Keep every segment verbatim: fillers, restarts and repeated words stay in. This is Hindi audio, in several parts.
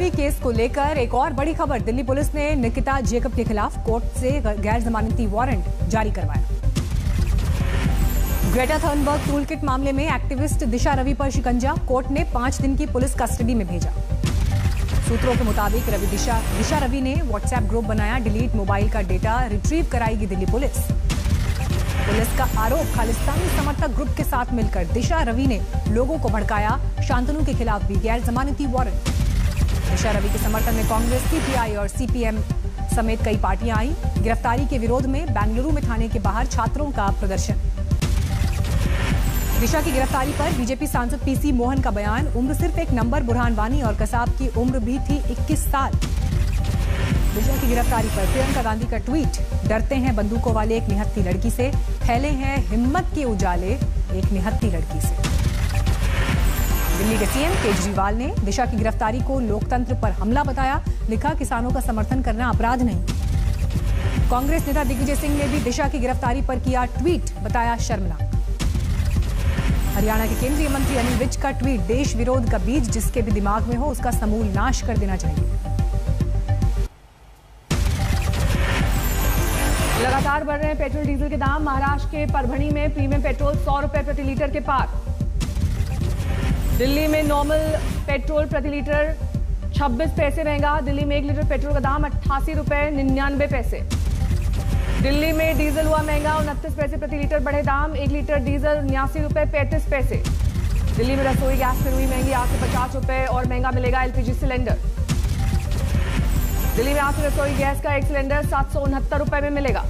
रावी केस को लेकर एक और बड़ी खबर, दिल्ली पुलिस ने निकिता जैकब के खिलाफ कोर्ट से गैर जमानती वारंट जारी करवाया। ग्रेटा थर्नबर्ग टूल किट मामले में एक्टिविस्ट दिशा रवि पर शिकंजा, कोर्ट ने पांच दिन की पुलिस कस्टडी में भेजा। सूत्रों के मुताबिक रवि दिशा दिशा रवि ने व्हाट्सएप ग्रुप बनाया, डिलीट मोबाइल का डेटा रिट्रीव कराएगी दिल्ली पुलिस। पुलिस का आरोप, खालिस्तानी समर्थक ग्रुप के साथ मिलकर दिशा रवि ने लोगों को भड़काया। शांतनु के खिलाफ भी गैर जमानती वारंट। दिशा रवि के समर्थन में कांग्रेस, सीपीआई और सीपीएम समेत कई पार्टियां आई। गिरफ्तारी के विरोध में बेंगलुरु में थाने के बाहर छात्रों का प्रदर्शन। दिशा की गिरफ्तारी पर बीजेपी सांसद पीसी मोहन का बयान, उम्र सिर्फ एक नंबर, बुरहान वानी और कसाब की उम्र भी थी इक्कीस साल। दिशा की गिरफ्तारी पर प्रियंका गांधी का ट्वीट, डरते हैं बंदूकों वाले एक निहत्थी लड़की से, फैले हैं हिम्मत के उजाले एक निहत्थी लड़की से। दिल्ली के सीएम केजरीवाल ने दिशा की गिरफ्तारी को लोकतंत्र पर हमला बताया, लिखा किसानों का समर्थन करना अपराध नहीं। कांग्रेस नेता दिग्विजय सिंह ने भी दिशा की गिरफ्तारी पर किया ट्वीट, बताया शर्मनाक। हरियाणा के केंद्रीय मंत्री अनिल विज का ट्वीट, देश विरोध का बीज जिसके भी दिमाग में हो उसका समूल नाश कर देना चाहिए। लगातार बढ़ रहे हैं पेट्रोल डीजल के दाम। महाराष्ट्र के परभणी में प्रीमियम पेट्रोल सौ रुपए प्रति लीटर के पार। दिल्ली में नॉर्मल पेट्रोल प्रति लीटर छब्बीस पैसे महंगा। दिल्ली में एक लीटर पेट्रोल का दाम अट्ठासी रुपए निन्यानवे पैसे। दिल्ली में डीजल हुआ महंगा, उनतीस पैसे प्रति लीटर बढ़े दाम। एक लीटर डीजल उन्यासी रुपए पैंतीस पैसे। दिल्ली में रसोई गैस पर हुई महंगी, आज से पचास रुपए और महंगा मिलेगा एलपीजी सिलेंडर। दिल्ली में आज से रसोई गैस का एक सिलेंडर सात सौ उनहत्तर रुपए में मिलेगा।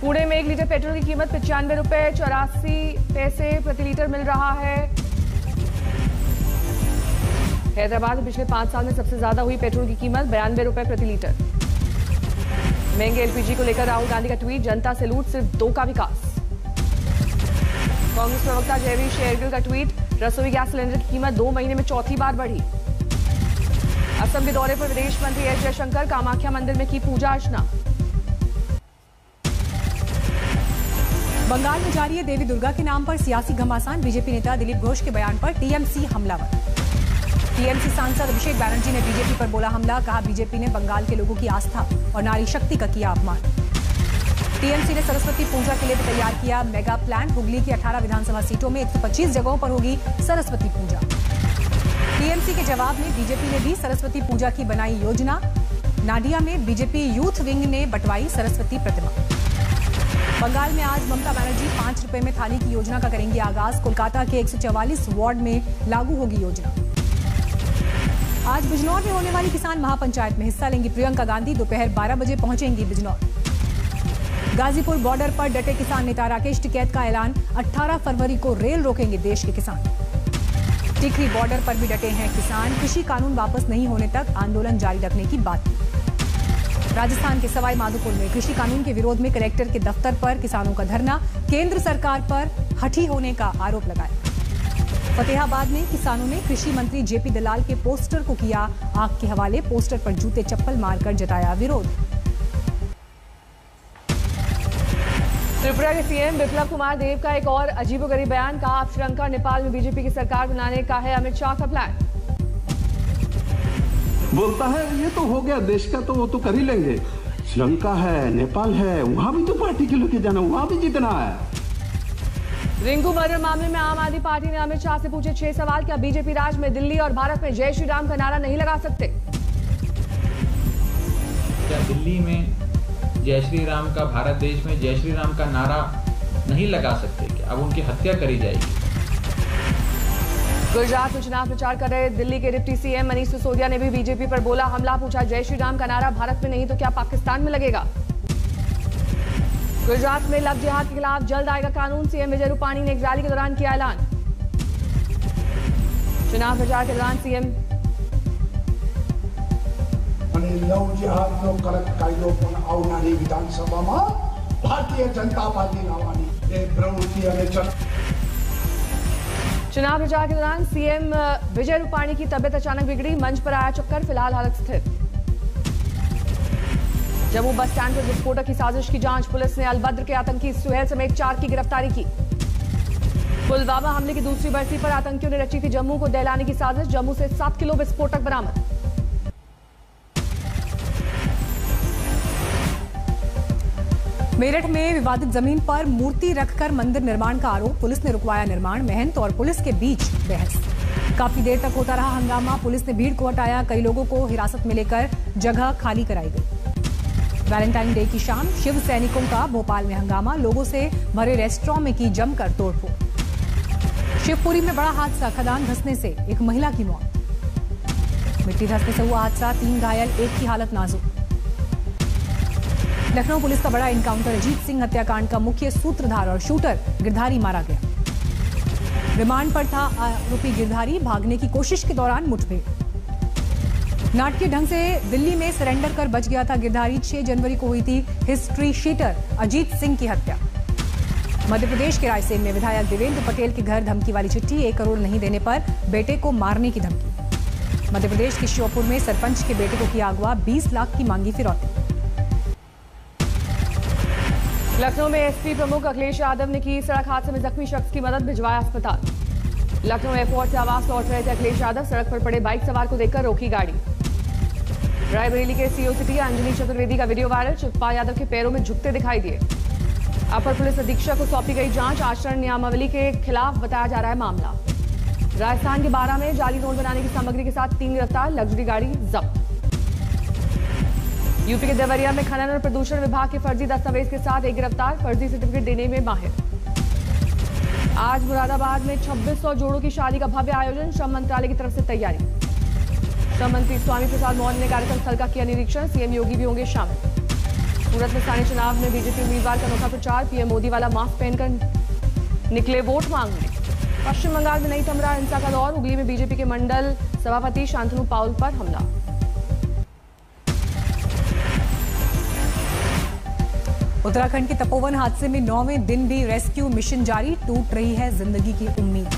पुणे में एक लीटर पेट्रोल की कीमत पचानवे रुपए चौरासी पैसे प्रति लीटर मिल रहा है। हैदराबाद में पिछले पांच साल में सबसे ज्यादा हुई पेट्रोल की कीमत बयानवे रुपए प्रति लीटर। महंगे एलपीजी को लेकर राहुल गांधी का ट्वीट, जनता सैल्यूट, सिर्फ दो का विकास। कांग्रेस प्रवक्ता जयवीर शेरगिल का ट्वीट, रसोई गैस सिलेंडर की कीमत दो महीने में चौथी बार बढ़ी। असम के दौरे पर विदेश मंत्री एस जयशंकर, कामाख्या मंदिर में की पूजा अर्चना। बंगाल में जारी है देवी दुर्गा के नाम पर सियासी घमासान, बीजेपी नेता दिलीप घोष के बयान पर टीएमसी हमलावर। टीएमसी सांसद अभिषेक बैनर्जी ने बीजेपी पर बोला हमला, कहा बीजेपी ने बंगाल के लोगों की आस्था और नारी शक्ति का किया अपमान। टीएमसी ने सरस्वती पूजा के लिए तैयार किया मेगा प्लान, हुगली की अठारह विधानसभा सीटों में एक सौ पच्चीस जगहों पर होगी सरस्वती पूजा। टीएमसी के जवाब में बीजेपी ने भी सरस्वती पूजा की बनाई योजना, नाडिया में बीजेपी यूथ विंग ने बंटवाई सरस्वती प्रतिमा। बंगाल में आज ममता बनर्जी पांच रुपए में थाली की योजना का करेंगी आगाज, कोलकाता के एक सौ चौवालीस वार्ड में लागू होगी योजना। आज बिजनौर में होने वाली किसान महापंचायत में हिस्सा लेंगी प्रियंका गांधी, दोपहर बारह बजे पहुंचेंगी बिजनौर। गाजीपुर बॉर्डर पर डटे किसान नेता राकेश टिकैत का ऐलान, अठारह फरवरी को रेल रोकेंगे देश के किसान। टिकरी बॉर्डर पर भी डटे हैं किसान, कृषि कानून वापस नहीं होने तक आंदोलन जारी रखने की बात। राजस्थान के सवाई माधोपुर में कृषि कानून के विरोध में कलेक्टर के दफ्तर पर किसानों का धरना, केंद्र सरकार पर हठी होने का आरोप लगाया। फतेहाबाद में किसानों ने कृषि मंत्री जेपी दलाल के पोस्टर को किया आग के हवाले, पोस्टर पर जूते चप्पल मारकर जताया विरोध। त्रिपुरा के सीएम विप्लव कुमार देव का एक और अजीबोगरीब बयान, कहा अब श्रीलंका और नेपाल में बीजेपी की सरकार बनाने का है अमित शाह का प्लान। बोलता है ये तो हो गया देश का, तो वो तो कर ही लेंगे, श्रीलंका है, नेपाल है, वहां भी तो पार्टी के लेके जाना, वहां भी जीतना है। रिंकू मर्डर मामले में आम आदमी पार्टी ने अमित शाह से पूछे छह सवाल, क्या बीजेपी राज में दिल्ली और भारत में जय श्री राम का नारा नहीं लगा सकते? क्या दिल्ली में जय श्री राम का, भारत देश में जय श्री राम का नारा नहीं लगा सकते? क्या अब उनकी हत्या करी जाएगी? गुजरात में चुनाव प्रचार कर रहे दिल्ली के डिप्टी सीएम मनीष सिसोदिया ने भी बीजेपी पर बोला हमला, पूछा जय श्री राम का नारा भारत में नहीं तो क्या पाकिस्तान में लगेगा? गुजरात में लव जिहाद के खिलाफ जल्द आएगा कानून, सीएम विजय रूपाणी ने एक रैली के दौरान किया ऐलान। चुनाव प्रचार के दौरान सीएम लव जिहाद नो करक कायदो पण आवनारी विधानसभा में भारतीय जनता पार्टी लावानी ए प्रवृत्ति अने चुनाव प्रचार के दौरान सीएम विजय रूपाणी की तबीयत अचानक बिगड़ी, मंच पर आया चक्कर, फिलहाल हालत स्थिर। जम्मू बस स्टैंड पर विस्फोटक की साजिश की जांच, पुलिस ने अलबद्र के आतंकी सुहेल समेत चार की गिरफ्तारी की। पुलवामा हमले की दूसरी बरसी पर आतंकियों ने रची थी जम्मू को दहलाने की साजिश। जम्मू से सात किलो विस्फोटक बरामद। मेरठ में विवादित जमीन पर मूर्ति रखकर मंदिर निर्माण का आरोप, पुलिस ने रुकवाया निर्माण। महंत और पुलिस के बीच बहस, काफी देर तक होता रहा हंगामा। पुलिस ने भीड़ को हटाया, कई लोगों को हिरासत में लेकर जगह खाली कराई गई। वैलेंटाइन डे की शाम शिव सैनिकों का भोपाल में हंगामा, लोगों से भरे रेस्टोरेंट में की जमकर तोड़फोड़। शिवपुरी में बड़ा हादसा, खदान धंसने से एक महिला की मौत। मिट्टी धंसने से हुआ हादसा, तीन घायल, एक की हालत नाजुक। लखनऊ पुलिस का बड़ा एनकाउंटर, अजीत सिंह हत्याकांड का मुख्य सूत्रधार और शूटर गिरधारी मारा गया। रिमांड पर था आरोपी गिरधारी, भागने की कोशिश के दौरान मुठभेड़। नाटकीय ढंग से दिल्ली में सरेंडर कर बच गया था गिरधारी। छह जनवरी को हुई थी हिस्ट्री शीटर अजीत सिंह की हत्या। मध्य प्रदेश के रायसेन में विधायक देवेंद्र पटेल के घर धमकी वाली चिट्ठी, एक करोड़ नहीं देने पर बेटे को मारने की धमकी। मध्य प्रदेश के श्योपुर में सरपंच के बेटे को किया अगवा, बीस लाख की मांगी फिरौती। लखनऊ में एसपी प्रमुख अखिलेश यादव ने की सड़क हादसे में जख्मी शख्स की मदद, भिजवाया अस्पताल। लखनऊ एयरपोर्ट से आवास लौट रहे थे अखिलेश यादव, सड़क पर पड़े बाइक सवार को देखकर रोकी गाड़ी। रायबरेली के सीओ सिटी अंजलि चतुर्वेदी का वीडियो वायरल, शिवपाल यादव के पैरों में झुकते दिखाई दिए। अपर पुलिस अधीक्षक को सौंपी गई जांच, आचरण नियमावली के खिलाफ बताया जा रहा है मामला। राजस्थान के बारा में जाली नोट बनाने की सामग्री के साथ तीन गिरफ्तार, लग्जरी गाड़ी जब्त। यूपी के देवरिया में खनन और प्रदूषण विभाग के फर्जी दस्तावेज के साथ एक गिरफ्तार, फर्जी सर्टिफिकेट देने में माहिर। आज मुरादाबाद में छब्बीस सौ जोड़ों की शादी का भव्य आयोजन, श्रम मंत्रालय की तरफ से तैयारी। श्रम मंत्री स्वामी प्रसाद मौर्य ने कार्यक्रम स्थल का किया निरीक्षण, सीएम योगी भी होंगे शामिल। सूरत में स्थानीय चुनाव में बीजेपी उम्मीदवार का अनोखा प्रचार, पीएम मोदी वाला मास्क पहनकर निकले वोट मांगने। पश्चिम बंगाल में नहीं थम रहा हिंसा का दौर, हुगली में बीजेपी के मंडल सभापति शांतनु पाउल पर हमला। उत्तराखंड के तपोवन हादसे में नौवें दिन भी रेस्क्यू मिशन जारी, टूट रही है जिंदगी की उम्मीद।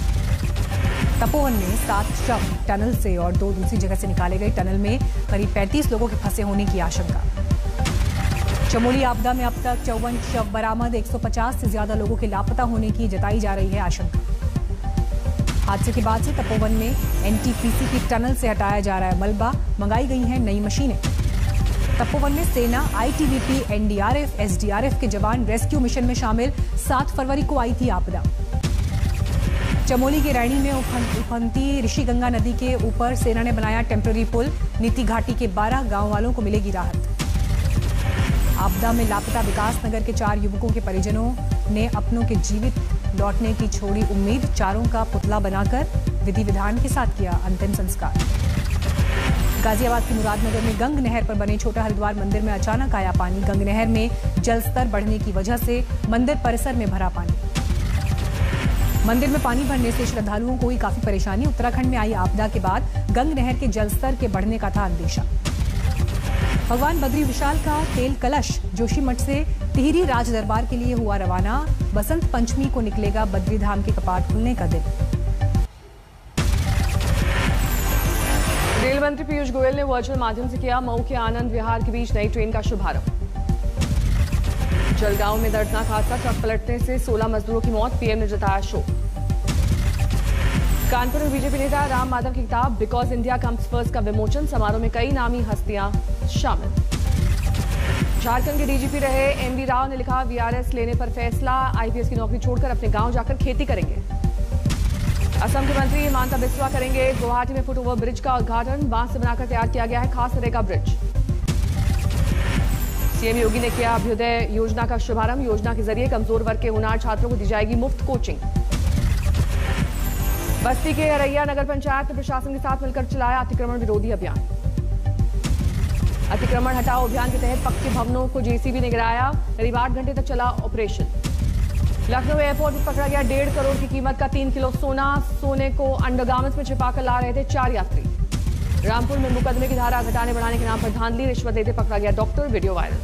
तपोवन में सात शव टनल से और दो दूसरी जगह से निकाले गए। टनल में करीब पैंतीस लोगों के फंसे होने की आशंका। चमोली आपदा में अब तक चौवन शव बरामद, एक सौ पचास से ज्यादा लोगों के लापता होने की जताई जा रही है आशंका। हादसे के बाद से तपोवन में एनटीपीसी की टनल से हटाया जा रहा है मलबा, मंगाई गई हैं नई मशीनें। तपोवन में सेना, आईटीबीपी, एनडीआरएफ, एसडीआरएफ के जवान रेस्क्यू मिशन में शामिल। सात फरवरी को आई थी आपदा। चमोली के रैणी में उफनती ऋषिगंगा नदी के ऊपर सेना ने बनाया टेम्पररी पुल, नीति घाटी के बारह गांव वालों को मिलेगी राहत। आपदा में लापता विकास नगर के चार युवकों के परिजनों ने अपनों के जीवित लौटने की छोड़ी उम्मीद, चारों का पुतला बनाकर विधि विधान के साथ किया अंतिम संस्कार। गाजियाबाद के मुरादनगर में गंग नहर पर बने छोटा हरिद्वार मंदिर में अचानक आया पानी। गंग नहर में जलस्तर बढ़ने की वजह से मंदिर परिसर में भरा पानी। मंदिर में पानी भरने से श्रद्धालुओं को हुई काफी परेशानी। उत्तराखंड में आई आपदा के बाद गंग नहर के जलस्तर के बढ़ने का था अंदेशा। भगवान बद्री विशाल का तेल कलश जोशीमठ से टिहरी राज दरबार के लिए हुआ रवाना। बसंत पंचमी को निकलेगा बद्री धाम के कपाट खुलने का दिन। रेल मंत्री पीयूष गोयल ने वर्चुअल माध्यम से किया मऊ के आनंद विहार के बीच नई ट्रेन का शुभारंभ। जलगांव में दर्दनाक हादसा, ट्रक पलटने से सोलह मजदूरों की मौत, पीएम ने जताया शोक। कानपुर में बीजेपी नेता राम माधव की किताब बिकॉज इंडिया कम्स फर्स्ट का विमोचन, समारोह में कई नामी हस्तियां शामिल। झारखंड के डीजीपी रहे एनवी राव ने लिखा वीआरएस लेने पर फैसला, आईपीएस की नौकरी छोड़कर अपने गाँव जाकर खेती करेंगे। असम के मंत्री हिमंता बिस्वा करेंगे गुवाहाटी में फुट ओवर ब्रिज का उद्घाटन, बांस से बनाकर तैयार किया गया है खास तरह का ब्रिज। सीएम योगी ने किया अभ्युदय योजना का शुभारंभ, योजना के जरिए कमजोर वर्ग के होनहार छात्रों को दी जाएगी मुफ्त कोचिंग। बस्ती के अरैया नगर पंचायत ने प्रशासन के साथ मिलकर चलाया अतिक्रमण विरोधी अभियान। अतिक्रमण हटाओ अभियान के तहत पक्के भवनों को जेसीबी ने गिराया, करीब आठ घंटे तक चला ऑपरेशन। लखनऊ एयरपोर्ट पर पकड़ा गया डेढ़ करोड़ की कीमत का तीन किलो सोना, सोने को अंडरगार्मेंट्स में छिपाकर ला रहे थे चार यात्री। रामपुर में मुकदमे की धारा घटाने बढ़ाने के नाम पर धांधली, रिश्वत देते पकड़ा गया डॉक्टर, वीडियो वायरल।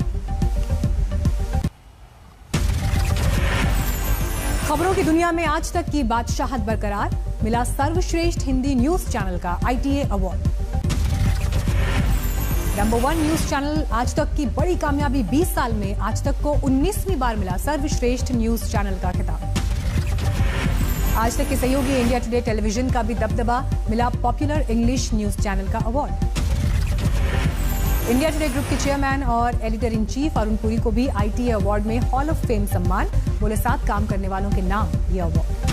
खबरों की दुनिया में आज तक की बादशाहत बरकरार, मिला सर्वश्रेष्ठ हिंदी न्यूज चैनल का ITA award. Number one news channel Aaj Tak की बड़ी कामयाबी, बीस साल में आज तक को उन्नीसवीं बार मिला सर्वश्रेष्ठ न्यूज चैनल का खिताब। आज तक के सहयोगी इंडिया टुडे टेलीविजन का भी दबदबा, मिला पॉपुलर इंग्लिश न्यूज चैनल का अवार्ड। इंडिया टुडे ग्रुप के चेयरमैन और editor in chief Arun Puri को भी आईटी अवार्ड में हॉल ऑफ फेम सम्मान, बोले साथ काम करने वालों के नाम ये अवार्ड।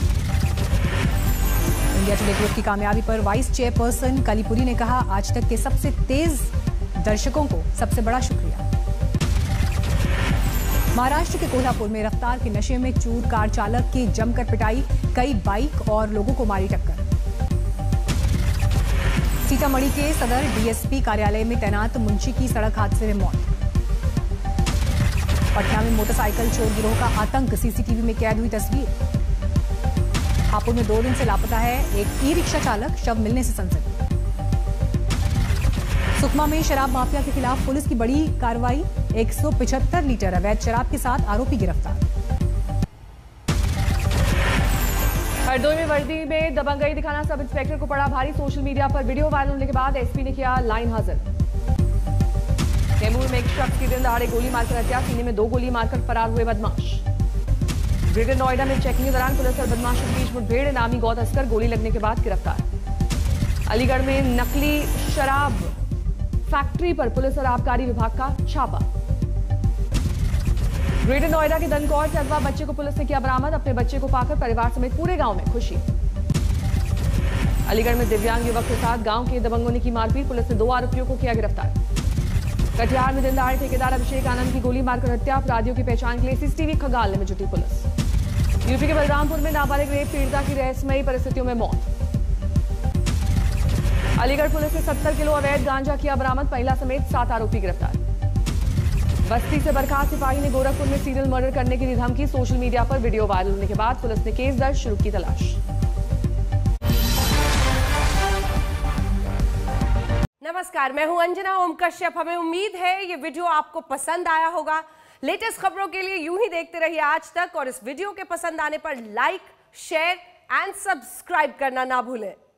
इंडिया टुडे ग्रुप की कामयाबी पर वाइस चेयरपर्सन कली पुरी ने कहा, आज तक के सबसे तेज दर्शकों को सबसे बड़ा शुक्रिया। महाराष्ट्र के कोल्हापुर में रफ्तार के नशे में चूर कार चालक की जमकर पिटाई, कई बाइक और लोगों को मारी टक्कर। सीतामढ़ी के सदर डीएसपी कार्यालय में तैनात मुंशी की सड़क हादसे में मौत। पटना में मोटरसाइकिल चोर गिरोह का आतंक, सीसीटीवी में कैद हुई तस्वीर। हापुड़ में दो दिन से लापता है एक ई रिक्शा चालक, शव मिलने से सनसनी। सुकमा में शराब माफिया के खिलाफ पुलिस की बड़ी कार्रवाई, एक सौ पिछहत्तर लीटर अवैध शराब के साथ आरोपी गिरफ्तार। हरदोई में वर्दी में दबंगई दिखाना सब इंस्पेक्टर को पड़ा भारी, सोशल मीडिया पर वीडियो वायरल होने के बाद एसपी ने किया लाइन हाजिर। कैमूर में एक शख्स की दिन दहाड़े गोली मारकर हत्या, सीने में दो गोली मारकर फरार हुए बदमाश। ग्रेटर नोएडा में चेकिंग के दौरान पुलिस और बदमाशों के बीच मुठभेड़, इनामी गौ तस्कर गोली लगने के बाद गिरफ्तार। अलीगढ़ में नकली शराब फैक्ट्री पर पुलिस और आबकारी विभाग का छापा। ग्रेटर नोएडा के दनकौर से अगवा बच्चे को पुलिस ने किया बरामद, अपने बच्चे को पाकर परिवार समेत पूरे गांव में खुशी। अलीगढ़ में दिव्यांग युवक के साथ गांव के दबंगों ने की मारपीट, पुलिस ने दो आरोपियों को किया गिरफ्तार। कटिहार में दिनदार ठेकेदार अभिषेक आनंद की गोली मारकर हत्या, अपराधियों की पहचान के लिए सीसीटीवी खंगालने में जुटी पुलिस। यूपी के बलरामपुर में नाबालिग रेप पीड़िता की रहस्यमयी परिस्थितियों में मौत। अलीगढ़ पुलिस ने सत्तर किलो अवैध गांजा किया बरामद, महिला समेत सात आरोपी गिरफ्तार। बस्ती से बर्खास्त सिपाही ने गोरखपुर में सीरियल मर्डर करने की दी धमकी, सोशल मीडिया पर वीडियो वायरल होने के बाद पुलिस ने केस दर्ज, शुरू की तलाश। नमस्कार, मैं हूं अंजना ओम कश्यप। हमें उम्मीद है ये वीडियो आपको पसंद आया होगा। लेटेस्ट खबरों के लिए यूं ही देखते रहिए आज तक, और इस वीडियो के पसंद आने पर लाइक, शेयर एंड सब्सक्राइब करना ना भूलें।